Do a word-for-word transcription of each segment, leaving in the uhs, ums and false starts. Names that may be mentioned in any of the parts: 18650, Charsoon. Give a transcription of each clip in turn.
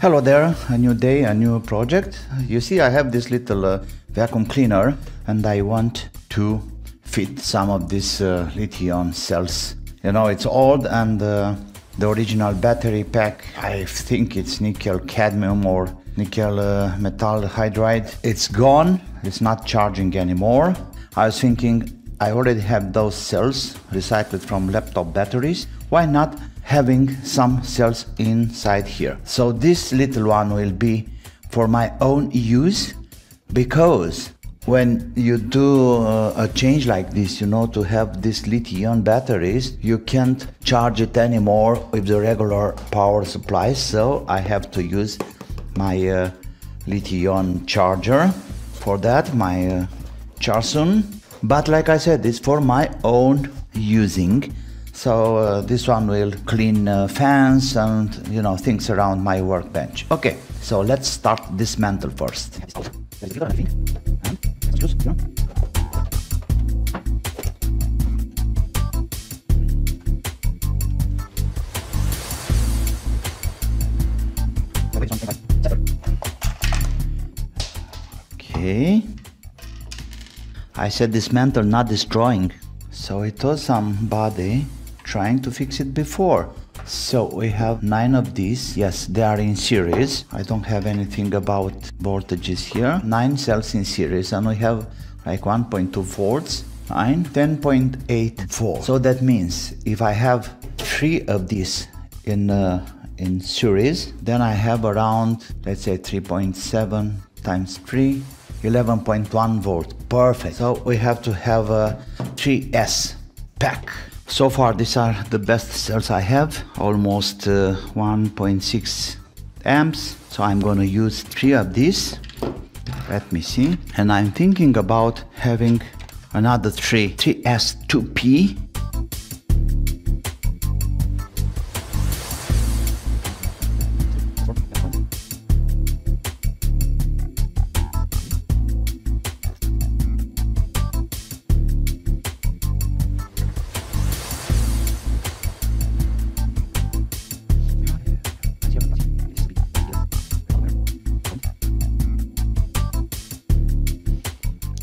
Hello there, a new day, a new project. You see, I have this little uh, vacuum cleaner and I want to fit some of these uh, lithium cells. You know, it's old and uh, the original battery pack, I think it's nickel cadmium or nickel uh, metal hydride. It's gone, it's not charging anymore. I was thinking I already have those cells recycled from laptop batteries. Why not having some cells inside here? So this little one will be for my own use, because when you do uh, a change like this, you know, to have these lithium batteries, you can't charge it anymore with the regular power supply. So I have to use my uh, lithium charger for that, my uh, Charsoon. But like I said, it's for my own using. So uh, this one will clean uh, fans and, you know, things around my workbench. Okay, so let's start this mantle first. Okay. I said this mantle not destroying. So it was somebody trying to fix it before. So we have nine of these. Yes, they are in series. I don't have anything about voltages here. Nine cells in series, and we have like one point two volts, nine, ten point eight volts. So that means if I have three of these in uh, in series, then I have around, let's say, three point seven times three, eleven point one volt. Perfect. So we have to have a three S pack. So far, these are the best cells I have, almost uh, one point six amps. So I'm going to use three of these. Let me see. And I'm thinking about having another three, three S two P.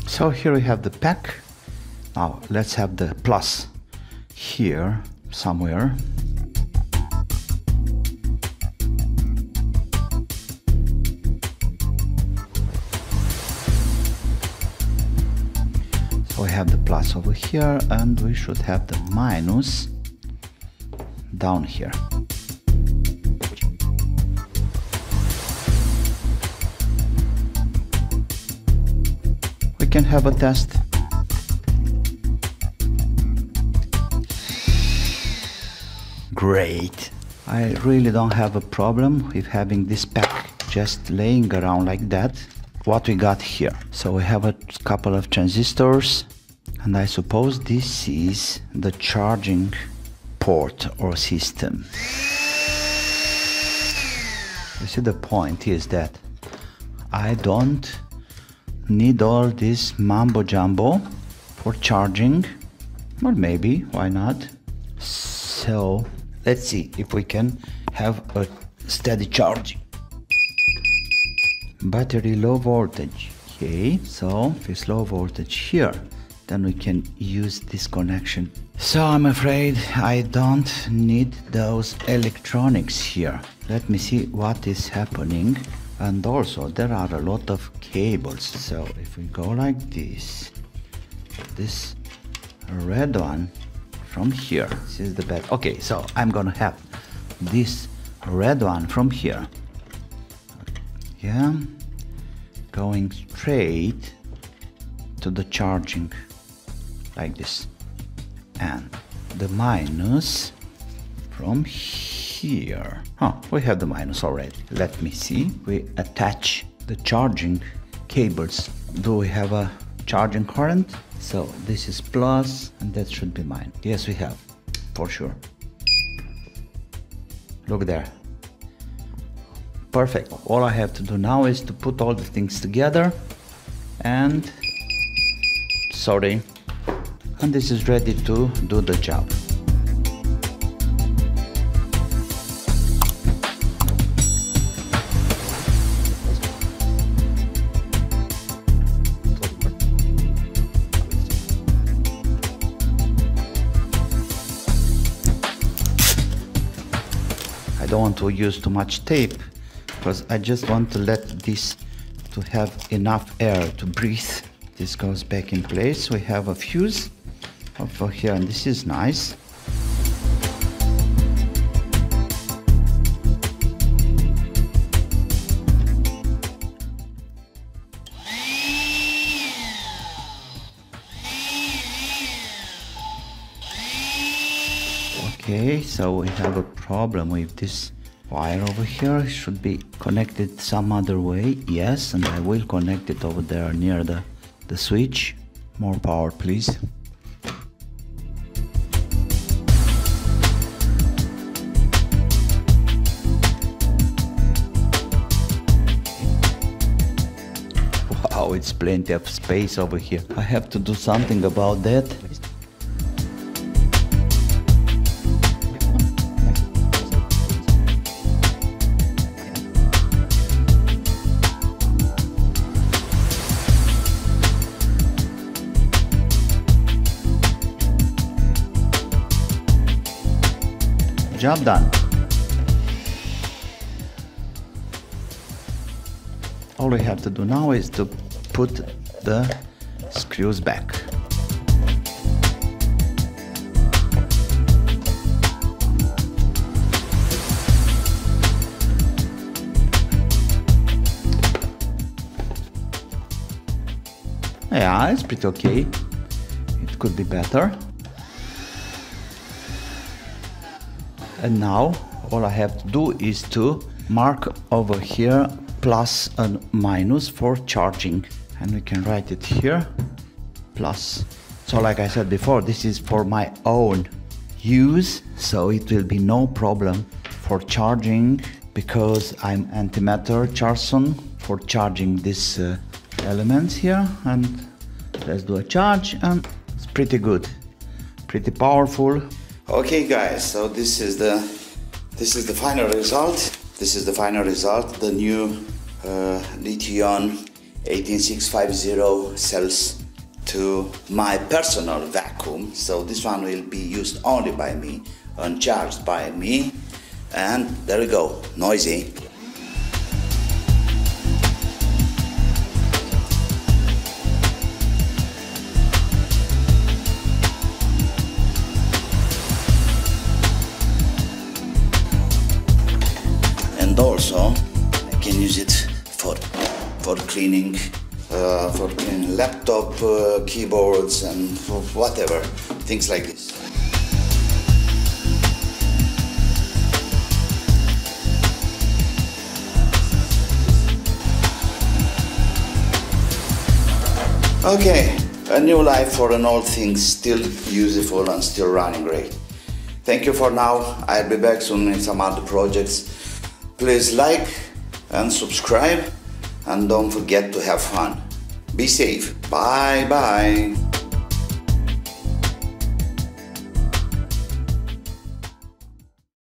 So here we have the pack. Now let's have the plus here somewhere. So we have the plus over here, and we should have the minus down here. Can have a test. Great. I really don't have a problem with having this pack just laying around like that. What we got here? So we have a couple of transistors, and I suppose this is the charging port or system. You see, the point is that I don't need all this mambo jumbo for charging, or maybe, why not? So let's see if we can have a steady charge. Battery low voltage. Okay, so if it's low voltage here, then we can use this connection. So I'm afraid I don't need those electronics here. Let me see what is happening. And also there are a lot of cables. So if we go like this, this red one from here, this is the bad. Okay, so I'm gonna have this red one from here. Yeah, going straight to the charging like this. And the minus from here. Here. Huh, we have the minus already. Let me see. We attach the charging cables. Do we have a charging current? So this is plus, and that should be mine. Yes, we have, for sure. Look there. Perfect. All I have to do now is to put all the things together, and sorry, and this is ready to do the job. don't want to use too much tape because I just want to let this to have enough air to breathe. This goes back in place. We have a fuse over here, and this is nice. Okay, so we have a problem with this wire over here. It should be connected some other way. Yes, and I will connect it over there near the, the switch. More power, please. Wow, it's plenty of space over here. I have to do something about that. Job done. All we have to do now is to put the screws back. Yeah, it's pretty okay. It could be better. And now all I have to do is to mark over here plus and minus for charging, and we can write it here plus. So like I said before, this is for my own use, so it will be no problem for charging because I'm antimatter Charsoon for charging these uh, elements here. And let's do a charge, and it's pretty good, pretty powerful. Okay guys, so this is the this is the final result. This is the final result, the new uh, lithium eighteen six fifty cells to my personal vacuum. So this one will be used only by me, uncharged by me. And there we go, noisy. Also, I can use it for for cleaning, uh, for cleaning laptop uh, keyboards and for whatever things like this. Okay, a new life for an old thing, still useful and still running great. Thank you for now. I'll be back soon with some other projects. Please like and subscribe, and don't forget to have fun. Be safe. Bye bye.